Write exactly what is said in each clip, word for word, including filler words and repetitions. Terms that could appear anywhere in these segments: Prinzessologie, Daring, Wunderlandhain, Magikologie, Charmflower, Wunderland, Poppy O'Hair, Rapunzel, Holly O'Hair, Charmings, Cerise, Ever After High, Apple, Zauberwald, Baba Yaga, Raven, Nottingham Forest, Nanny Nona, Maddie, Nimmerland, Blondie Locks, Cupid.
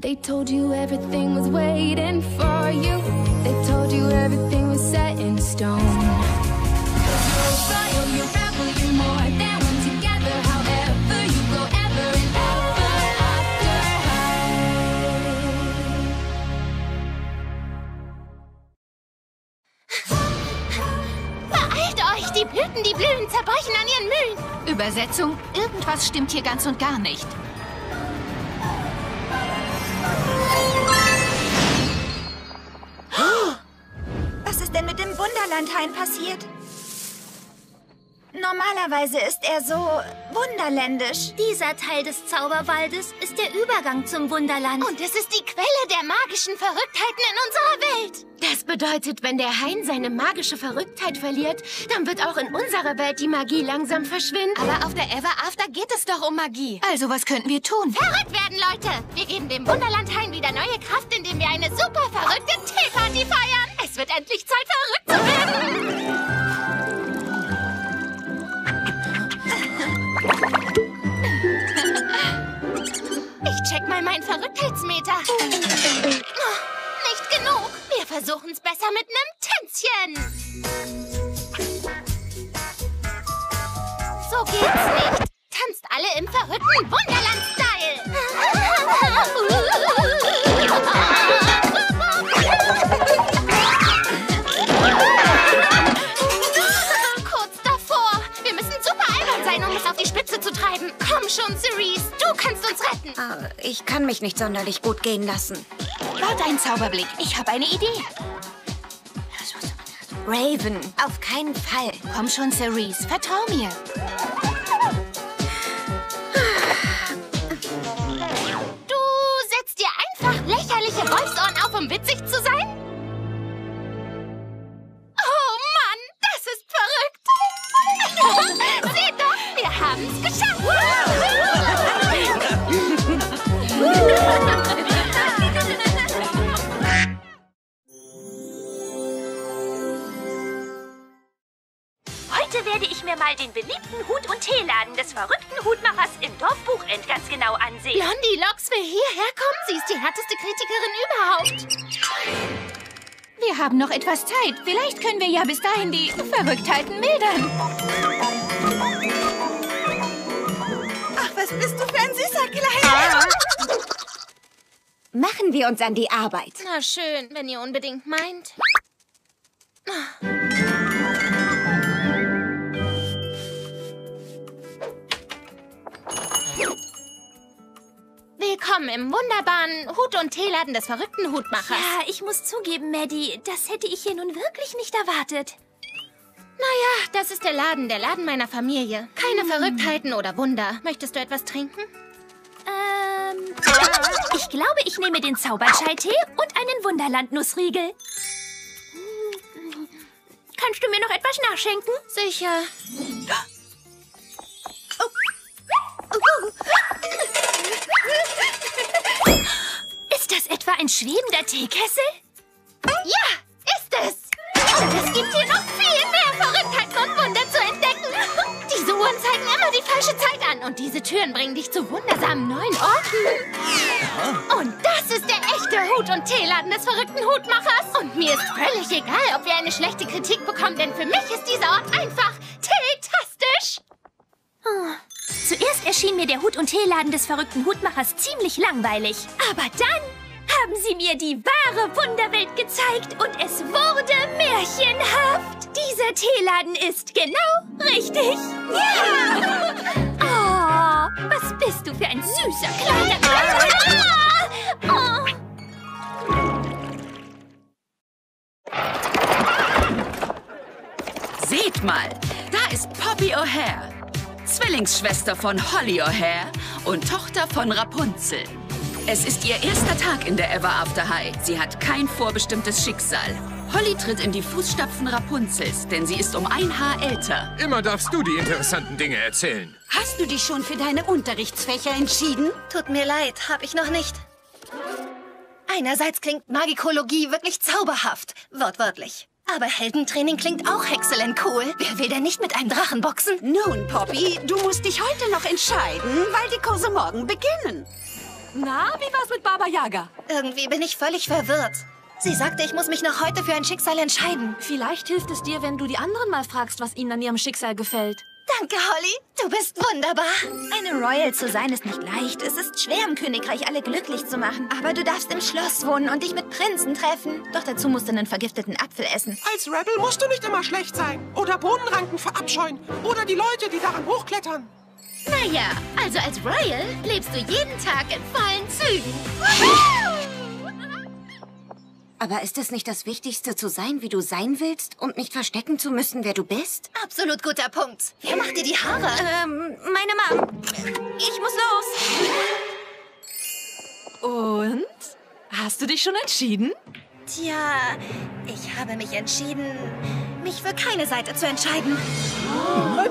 They told you everything was waiting for you. They told you everything was set in stone. You're a royal, you rebel, you're more than one together. However you go ever and ever after high. Beeilt euch, die Blüten, die blühen, zerbrechen an ihren Mühlen. Übersetzung, irgendwas stimmt hier ganz und gar nicht. Was ist denn mit dem Wunderlandhain passiert? Normalerweise ist er so wunderländisch. Dieser Teil des Zauberwaldes ist der Übergang zum Wunderland. Und es ist die Quelle der magischen Verrücktheiten in unserer Welt. Das bedeutet, wenn der Hain seine magische Verrücktheit verliert, dann wird auch in unserer Welt die Magie langsam verschwinden. Aber auf der Ever After geht es doch um Magie. Also was könnten wir tun? Verrückt werden, Leute! Wir geben dem Wunderlandhain wieder neue Kraft, indem wir eine super verrückte Teeparty feiern. Es wird endlich Zeit, verrückt zu werden. Ich check mal meinen Verrücktheitsmeter. Nicht genug. Wir versuchen's besser mit einem Tänzchen. So geht's nicht. Tanzt alle im verrückten Wunderland-Style. Kurz davor. Wir müssen super albern sein, um es auf die Spitze zu treiben. Komm schon, Cerise. Du kannst uns retten. Uh, ich kann mich nicht sonderlich gut gehen lassen. Warte, ein Zauberblick. Ich habe eine Idee. Raven, auf keinen Fall. Komm schon, Cerise. Vertrau mir. Du setzt dir einfach lächerliche Wolfsohren auf, um witzig zu sein? Oh Mann, das ist verrückt. Seht doch, wir haben's geschafft. Werde ich mir mal den beliebten Hut- und Teeladen des verrückten Hutmachers im Dorfbuchend ganz genau ansehen. Blondie Locks will hierher kommen. Sie ist die härteste Kritikerin überhaupt. Wir haben noch etwas Zeit. Vielleicht können wir ja bis dahin die Verrücktheiten mildern. Ach, was bist du für ein süßer Kleiner. Machen wir uns an die Arbeit. Na schön, wenn ihr unbedingt meint. Willkommen im wunderbaren Hut- und Teeladen des verrückten Hutmachers. Ja, ich muss zugeben, Maddie, das hätte ich hier nun wirklich nicht erwartet. Naja, das ist der Laden, der Laden meiner Familie. Keine hm. Verrücktheiten oder Wunder. Möchtest du etwas trinken? Ähm, ich glaube, ich nehme den Zauberschalltee und einen Wunderland-Nussriegel. Kannst du mir noch etwas nachschenken? Sicher. Oh. Oh. Ist das etwa ein schwebender Teekessel? Ja, ist es! Und es gibt hier noch viel mehr Verrücktheiten und Wunder zu entdecken. Diese Uhren zeigen immer die falsche Zeit an und diese Türen bringen dich zu wundersamen neuen Orten. Und das ist der echte Hut- und Teeladen des verrückten Hutmachers. Und mir ist völlig egal, ob wir eine schlechte Kritik bekommen, denn für mich ist dieser Ort einfach teetastisch. Oh. Zuerst erschien mir der Hut- und Teeladen des verrückten Hutmachers ziemlich langweilig. Aber dann haben sie mir die wahre Wunderwelt gezeigt und es wurde märchenhaft. Dieser Teeladen ist genau richtig. Ja! Oh, was bist du für ein süßer kleiner Kleiner. Oh. Seht mal, da ist Poppy O'Hair. Zwillingsschwester von Holly O'Hair und Tochter von Rapunzel. Es ist ihr erster Tag in der Ever After High. Sie hat kein vorbestimmtes Schicksal. Holly tritt in die Fußstapfen Rapunzels, denn sie ist um ein Haar älter. Immer darfst du die interessanten Dinge erzählen. Hast du dich schon für deine Unterrichtsfächer entschieden? Tut mir leid, hab ich noch nicht. Einerseits klingt Magikologie wirklich zauberhaft, wortwörtlich. Aber Heldentraining klingt auch exzellent cool. Wer will denn nicht mit einem Drachen boxen? Nun, Poppy, du musst dich heute noch entscheiden, weil die Kurse morgen beginnen. Na, wie war's mit Baba Yaga? Irgendwie bin ich völlig verwirrt. Sie sagte, ich muss mich noch heute für ein Schicksal entscheiden. Vielleicht hilft es dir, wenn du die anderen mal fragst, was ihnen an ihrem Schicksal gefällt. Danke, Holly. Du bist wunderbar. Eine Royal zu sein ist nicht leicht. Es ist schwer, im Königreich alle glücklich zu machen. Aber du darfst im Schloss wohnen und dich mit Prinzen treffen. Doch dazu musst du einen vergifteten Apfel essen. Als Rebel musst du nicht immer schlecht sein. Oder Bohnenranken verabscheuen. Oder die Leute, die daran hochklettern. Naja, also als Royal lebst du jeden Tag in vollen Zügen. Aber ist es nicht das Wichtigste, zu sein, wie du sein willst und nicht verstecken zu müssen, wer du bist? Absolut guter Punkt. Wer macht dir die Haare? Ähm, meine Mom. Ich muss los. Und? Hast du dich schon entschieden? Tja, ich habe mich entschieden, mich für keine Seite zu entscheiden. Oh.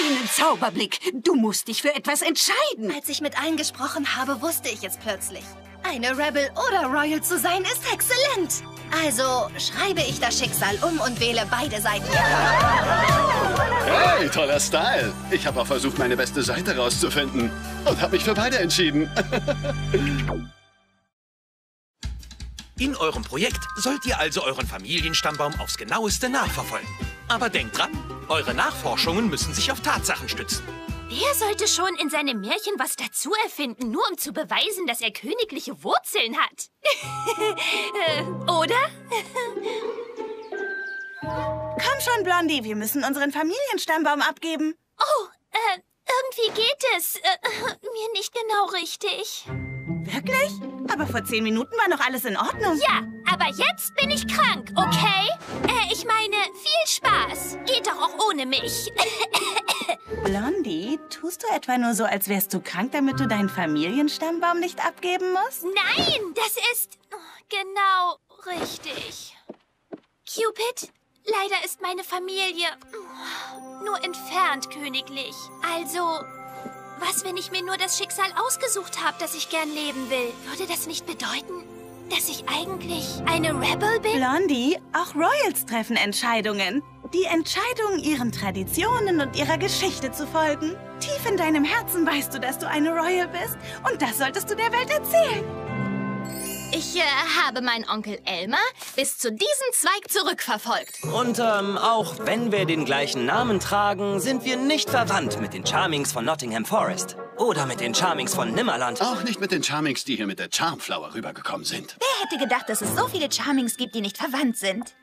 Einen Zauberblick. Du musst dich für etwas entscheiden. Als ich mit allen gesprochen habe, wusste ich es plötzlich. Eine Rebel oder Royal zu sein, ist exzellent. Also schreibe ich das Schicksal um und wähle beide Seiten. Hey, toller Style. Ich habe auch versucht, meine beste Seite rauszufinden. Und habe mich für beide entschieden. In eurem Projekt sollt ihr also euren Familienstammbaum aufs Genaueste nachverfolgen. Aber denkt dran, eure Nachforschungen müssen sich auf Tatsachen stützen. Wer sollte schon in seinem Märchen was dazu erfinden, nur um zu beweisen, dass er königliche Wurzeln hat? äh, oder? Komm schon, Blondie, wir müssen unseren Familienstammbaum abgeben. Oh, äh, irgendwie geht es äh, mir nicht genau richtig. Wirklich? Aber vor zehn Minuten war noch alles in Ordnung. Ja, aber jetzt bin ich krank, okay? Äh, ich meine, viel Spaß. Geht doch auch ohne mich. Blondie, tust du etwa nur so, als wärst du krank, damit du deinen Familienstammbaum nicht abgeben musst? Nein, das ist genau richtig. Cupid, leider ist meine Familie nur entfernt königlich. Also... Was, wenn ich mir nur das Schicksal ausgesucht habe, das ich gern leben will? Würde das nicht bedeuten, dass ich eigentlich eine Rebel bin? Blondie, auch Royals treffen Entscheidungen. Die Entscheidung, ihren Traditionen und ihrer Geschichte zu folgen. Tief in deinem Herzen weißt du, dass du eine Royal bist. Und das solltest du der Welt erzählen. Ich äh, habe meinen Onkel Elmer bis zu diesem Zweig zurückverfolgt. Und ähm, auch wenn wir den gleichen Namen tragen, sind wir nicht verwandt mit den Charmings von Nottingham Forest. Oder mit den Charmings von Nimmerland. Auch nicht mit den Charmings, die hier mit der Charmflower rübergekommen sind. Wer hätte gedacht, dass es so viele Charmings gibt, die nicht verwandt sind?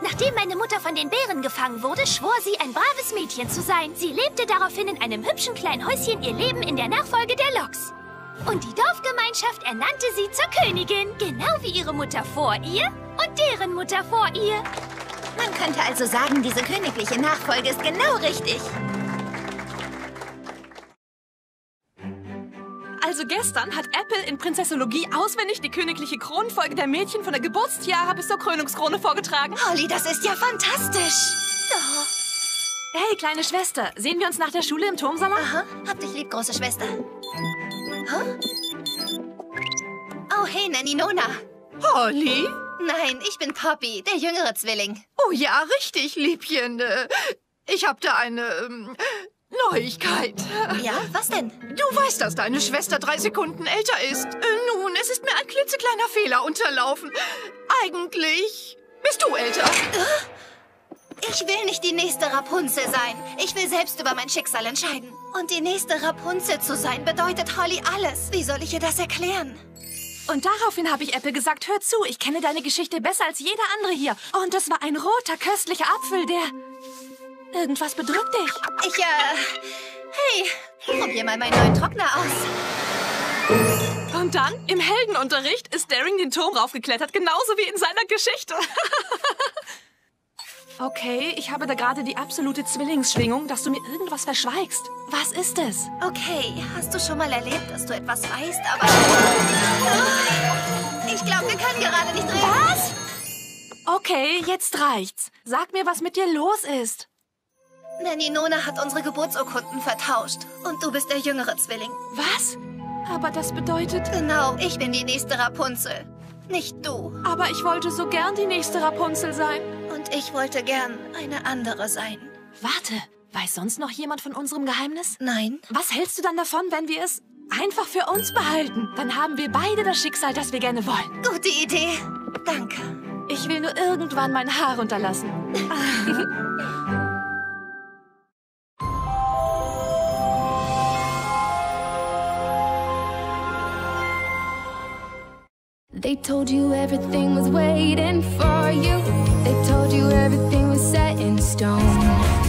Nachdem meine Mutter von den Bären gefangen wurde, schwor sie, ein braves Mädchen zu sein. Sie lebte daraufhin in einem hübschen kleinen Häuschen ihr Leben in der Nachfolge der Locks. Und die Dorfgemeinschaft ernannte sie zur Königin, genau wie ihre Mutter vor ihr und deren Mutter vor ihr. Man könnte also sagen, diese königliche Nachfolge ist genau richtig. Also gestern hat Apple in Prinzessologie auswendig die königliche Kronenfolge der Mädchen von der Geburtstiara bis zur Krönungskrone vorgetragen. Holly, das ist ja fantastisch. Oh. Hey, kleine Schwester, sehen wir uns nach der Schule im Turmsalon? Aha, hab dich lieb, große Schwester. Huh? Oh, hey, Nanny Nona. Holly? Nein, ich bin Poppy, der jüngere Zwilling. Oh ja, richtig, Liebchen. Ich hab da eine... Ähm Neuigkeit. Ja, was denn? Du weißt, dass deine Schwester drei Sekunden älter ist. Äh, nun, es ist mir ein klitzekleiner Fehler unterlaufen. Eigentlich bist du älter. Ich will nicht die nächste Rapunzel sein. Ich will selbst über mein Schicksal entscheiden. Und die nächste Rapunzel zu sein, bedeutet Holly alles. Wie soll ich ihr das erklären? Und daraufhin habe ich Apple gesagt, hör zu, ich kenne deine Geschichte besser als jeder andere hier. Und es war ein roter, köstlicher Apfel, der... Irgendwas bedrückt dich. Ich, äh... Hey, probier mal meinen neuen Trockner aus. Und dann, im Heldenunterricht, ist Daring den Turm raufgeklettert, genauso wie in seiner Geschichte. Okay, ich habe da gerade die absolute Zwillingsschwingung, dass du mir irgendwas verschweigst. Was ist es? Okay, hast du schon mal erlebt, dass du etwas weißt, aber... Ich glaube, wir können gerade nicht reden. Was? Okay, jetzt reicht's. Sag mir, was mit dir los ist. Nanny Nona hat unsere Geburtsurkunden vertauscht. Und du bist der jüngere Zwilling. Was? Aber das bedeutet... Genau, ich bin die nächste Rapunzel. Nicht du. Aber ich wollte so gern die nächste Rapunzel sein. Und ich wollte gern eine andere sein. Warte, Weiß sonst noch jemand von unserem Geheimnis? Nein. Was hältst du dann davon, wenn wir es einfach für uns behalten? Dann haben wir beide das Schicksal, das wir gerne wollen. Gute Idee. Danke. Ich will nur irgendwann mein Haar runterlassen. They told you everything was waiting for you. They told you everything was set in stone.